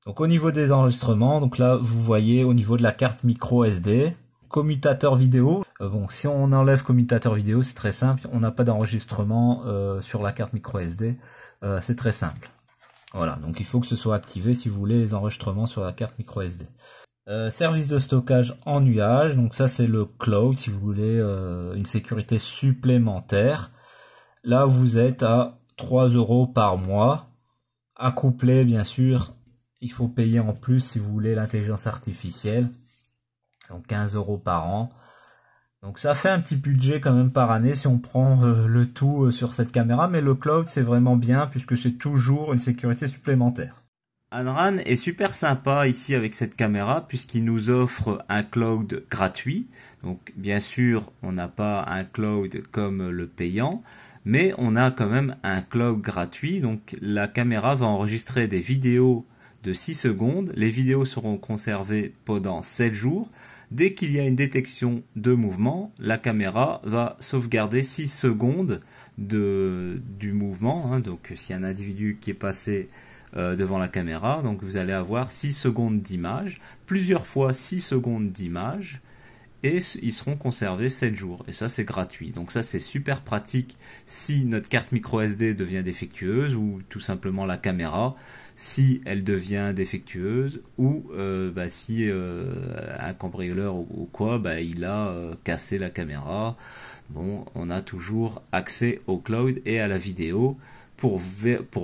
Donc au niveau des enregistrements, donc là vous voyez au niveau de la carte micro SD, commutateur vidéo. Bon, si on enlève commutateur vidéo, c'est très simple, on n'a pas d'enregistrement sur la carte micro SD, c'est très simple. Voilà, donc il faut que ce soit activé si vous voulez les enregistrements sur la carte micro SD. Service de stockage en nuage, donc ça c'est le cloud si vous voulez une sécurité supplémentaire. Là vous êtes à 3 € par mois, accouplé bien sûr. Il faut payer en plus si vous voulez l'intelligence artificielle, donc 15 € par an. Donc ça fait un petit budget quand même par année si on prend le tout sur cette caméra, mais le cloud c'est vraiment bien puisque c'est toujours une sécurité supplémentaire. Anran est super sympa ici avec cette caméra puisqu'il nous offre un cloud gratuit. Donc bien sûr on n'a pas un cloud comme le payant, mais on a quand même un cloud gratuit. Donc la caméra va enregistrer des vidéos de 6 secondes, les vidéos seront conservées pendant 7 jours. Dès qu'il y a une détection de mouvement, la caméra va sauvegarder 6 secondes du mouvement. Donc s'il y a un individu qui est passé devant la caméra, donc vous allez avoir 6 secondes d'image, plusieurs fois 6 secondes d'image, et ils seront conservés 7 jours. Et ça, c'est gratuit. Donc ça, c'est super pratique si notre carte micro SD devient défectueuse ou tout simplement la caméra, si elle devient défectueuse ou si un cambrioleur ou quoi, il a cassé la caméra. Bon, on a toujours accès au cloud et à la vidéo pour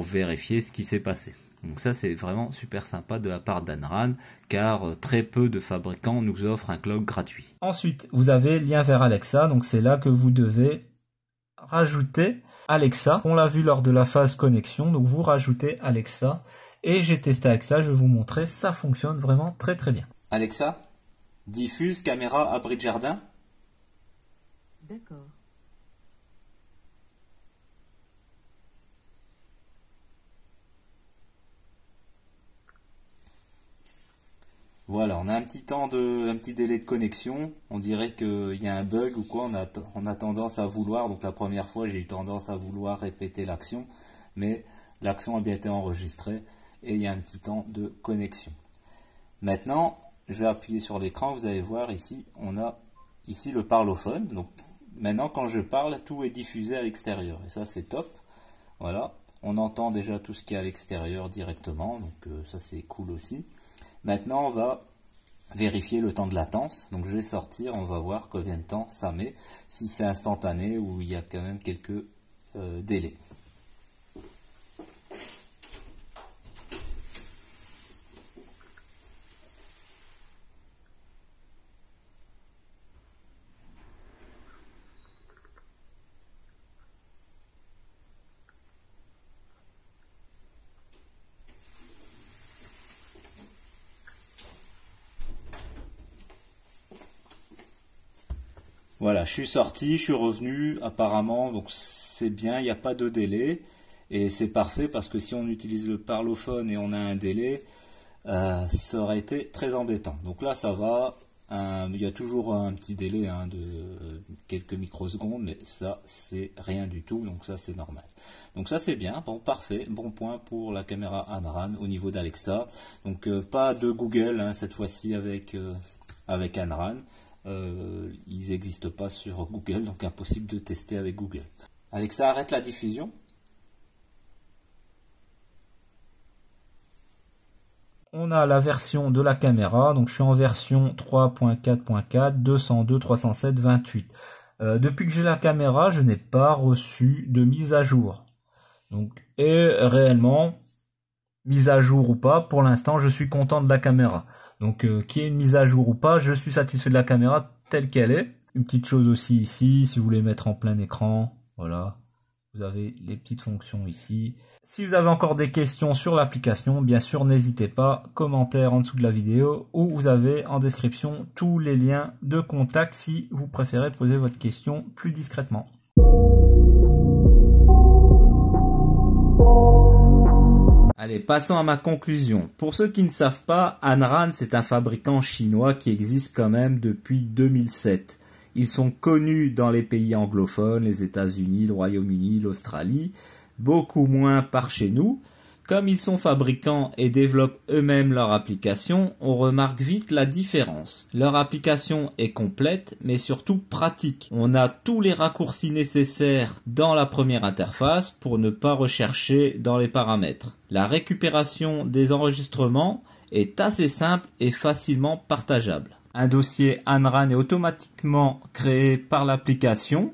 vérifier ce qui s'est passé. Donc ça c'est vraiment super sympa de la part d'Anran car très peu de fabricants nous offrent un cloud gratuit. Ensuite vous avez lien vers Alexa, donc c'est là que vous devez rajouter Alexa. On l'a vu lors de la phase connexion, donc vous rajoutez Alexa et j'ai testé Alexa, je vais vous montrer, ça fonctionne vraiment très bien. Alexa, diffuse caméra abri de jardin. D'accord. Voilà, on a un petit délai de connexion. On dirait qu'il y a un bug ou quoi. On a tendance à vouloir. Donc la première fois, j'ai eu tendance à vouloir répéter l'action, mais l'action a bien été enregistrée et il y a un petit temps de connexion. Maintenant, je vais appuyer sur l'écran. Vous allez voir ici, on a ici le parlophone. Donc maintenant, quand je parle, tout est diffusé à l'extérieur et ça, c'est top. Voilà, on entend déjà tout ce qui est à l'extérieur directement. Donc ça, c'est cool aussi. Maintenant, on va vérifier le temps de latence. Donc, je vais sortir, on va voir combien de temps ça met, si c'est instantané ou il y a quand même quelques délais. Voilà, je suis sorti, je suis revenu, apparemment, donc c'est bien, il n'y a pas de délai, et c'est parfait parce que si on utilise le parlophone et on a un délai, ça aurait été très embêtant. Donc là, ça va, Il y a toujours un petit délai de quelques microsecondes, mais ça c'est rien du tout, donc ça c'est normal. Donc ça c'est bien, bon parfait, bon point pour la caméra Anran au niveau d'Alexa. Donc pas de Google cette fois-ci avec, avec Anran, ils n'existent pas sur Google, donc impossible de tester avec Google. Alexa, arrête la diffusion. On a la version de la caméra, donc je suis en version 3.4.4, 202, 307, 28. Depuis que j'ai la caméra, je n'ai pas reçu de mise à jour. Donc, et réellement, mise à jour ou pas, pour l'instant, je suis content de la caméra. Donc, qu'il y ait une mise à jour ou pas, je suis satisfait de la caméra telle qu'elle est. Une petite chose aussi ici, si vous voulez mettre en plein écran, voilà. Vous avez les petites fonctions ici. Si vous avez encore des questions sur l'application, bien sûr, n'hésitez pas, commentaire en dessous de la vidéo ou vous avez en description tous les liens de contact si vous préférez poser votre question plus discrètement. Allez, passons à ma conclusion. Pour ceux qui ne savent pas, Anran, c'est un fabricant chinois qui existe quand même depuis 2007. Ils sont connus dans les pays anglophones, les États-Unis, le Royaume-Uni, l'Australie, beaucoup moins par chez nous. Comme ils sont fabricants et développent eux-mêmes leur application, on remarque vite la différence. Leur application est complète, mais surtout pratique. On a tous les raccourcis nécessaires dans la première interface pour ne pas rechercher dans les paramètres. La récupération des enregistrements est assez simple et facilement partageable. Un dossier Anran est automatiquement créé par l'application,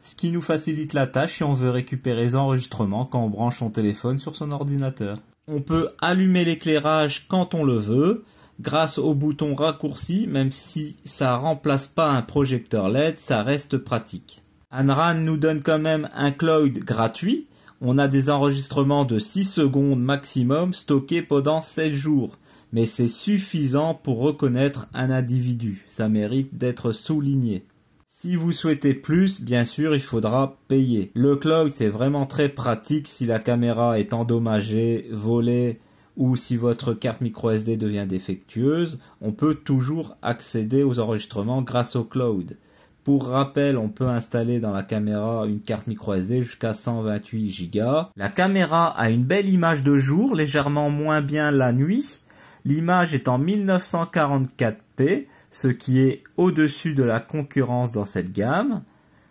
ce qui nous facilite la tâche si on veut récupérer les enregistrements quand on branche son téléphone sur son ordinateur. On peut allumer l'éclairage quand on le veut, grâce au bouton raccourci, même si ça ne remplace pas un projecteur LED, ça reste pratique. Anran nous donne quand même un cloud gratuit, on a des enregistrements de 6 secondes maximum stockés pendant 7 jours. Mais c'est suffisant pour reconnaître un individu. Ça mérite d'être souligné. Si vous souhaitez plus, bien sûr, il faudra payer. Le cloud, c'est vraiment très pratique si la caméra est endommagée, volée ou si votre carte micro SD devient défectueuse. On peut toujours accéder aux enregistrements grâce au cloud. Pour rappel, on peut installer dans la caméra une carte micro SD jusqu'à 128 Go. La caméra a une belle image de jour, légèrement moins bien la nuit. L'image est en 1944p, ce qui est au-dessus de la concurrence dans cette gamme.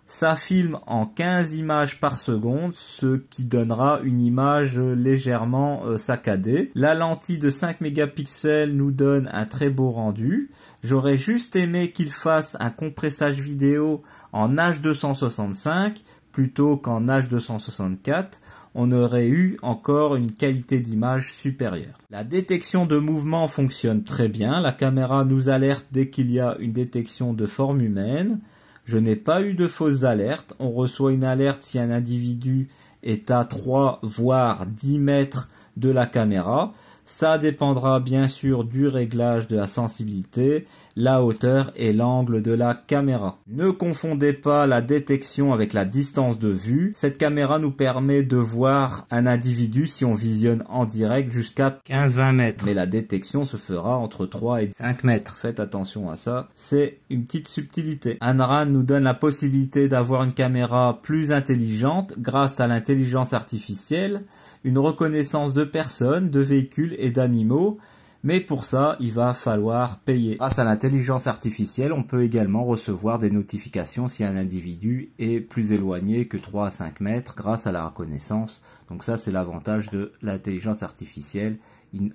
Ça filme en 15 images par seconde, ce qui donnera une image légèrement saccadée. La lentille de 5 mégapixels nous donne un très beau rendu. J'aurais juste aimé qu'il fasse un compressage vidéo en H265 plutôt qu'en H264. On aurait eu encore une qualité d'image supérieure. La détection de mouvement fonctionne très bien. La caméra nous alerte dès qu'il y a une détection de forme humaine. Je n'ai pas eu de fausses alertes. On reçoit une alerte si un individu est à 3 voire 10 mètres de la caméra. Ça dépendra bien sûr du réglage de la sensibilité, la hauteur et l'angle de la caméra. Ne confondez pas la détection avec la distance de vue. Cette caméra nous permet de voir un individu si on visionne en direct jusqu'à 15-20 mètres. Mais la détection se fera entre 3 et 5 mètres. Faites attention à ça, c'est une petite subtilité. Anran nous donne la possibilité d'avoir une caméra plus intelligente grâce à l'intelligence artificielle, une reconnaissance de personnes, de véhicules et d'animaux, mais pour ça, il va falloir payer. Grâce à l'intelligence artificielle, on peut également recevoir des notifications si un individu est plus éloigné que 3 à 5 mètres grâce à la reconnaissance. Donc ça, c'est l'avantage de l'intelligence artificielle.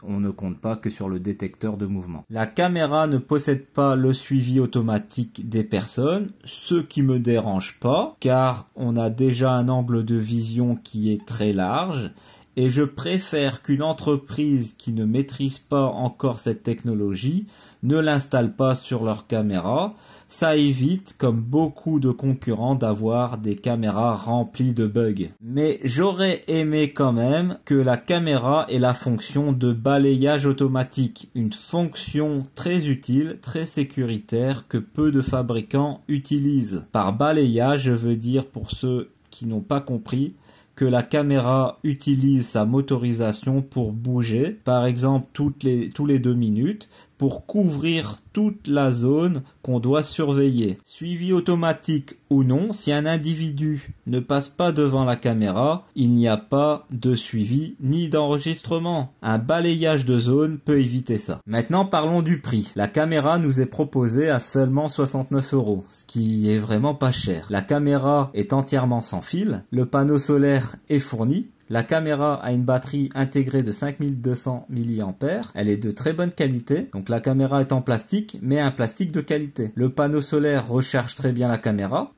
On ne compte pas que sur le détecteur de mouvement. La caméra ne possède pas le suivi automatique des personnes, ce qui me dérange pas, car on a déjà un angle de vision qui est très large, et je préfère qu'une entreprise qui ne maîtrise pas encore cette technologie ne l'installe pas sur leur caméra. Ça évite, comme beaucoup de concurrents, d'avoir des caméras remplies de bugs. Mais j'aurais aimé quand même que la caméra ait la fonction de balayage automatique, une fonction très utile, très sécuritaire que peu de fabricants utilisent. Par balayage, je veux dire, pour ceux qui n'ont pas compris, que la caméra utilise sa motorisation pour bouger, par exemple tous les 2 minutes, pour couvrir toute la zone qu'on doit surveiller. Suivi automatique ou non, si un individu ne passe pas devant la caméra, il n'y a pas de suivi ni d'enregistrement. Un balayage de zone peut éviter ça. Maintenant parlons du prix. La caméra nous est proposée à seulement 69 €, ce qui est vraiment pas cher. La caméra est entièrement sans fil, le panneau solaire est fourni. La caméra a une batterie intégrée de 5200 mAh, elle est de très bonne qualité, donc la caméra est en plastique, mais un plastique de qualité. Le panneau solaire recharge très bien la caméra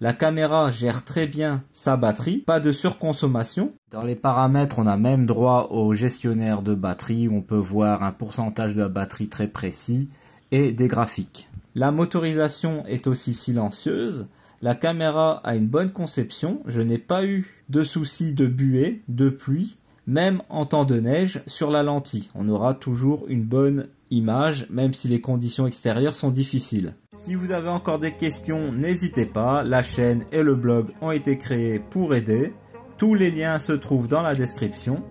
gère très bien sa batterie, pas de surconsommation. Dans les paramètres, on a même droit au gestionnaire de batterie, où on peut voir un pourcentage de la batterie très précis et des graphiques. La motorisation est aussi silencieuse. La caméra a une bonne conception, je n'ai pas eu de soucis de buée, de pluie, même en temps de neige sur la lentille. On aura toujours une bonne image, même si les conditions extérieures sont difficiles. Si vous avez encore des questions, n'hésitez pas, la chaîne et le blog ont été créés pour aider. Tous les liens se trouvent dans la description.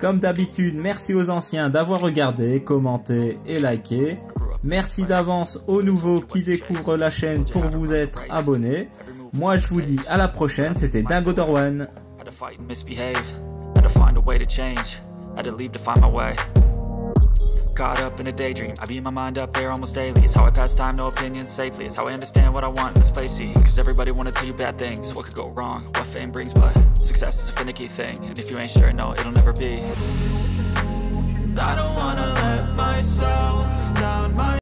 Comme d'habitude, merci aux anciens d'avoir regardé, commenté et liké. Merci d'avance aux nouveaux qui découvrent la chaîne pour vous être abonnés. Moi je vous dis à la prochaine, c'était Dingo Dorwan. Caught up in a daydream, I beat my mind up there almost daily. It's how I pass time, no opinions safely. It's how I understand what I want in this place. Cause everybody wanna tell you bad things, what could go wrong, what fame brings, but success is a finicky thing, and if you ain't sure, no, it'll never be.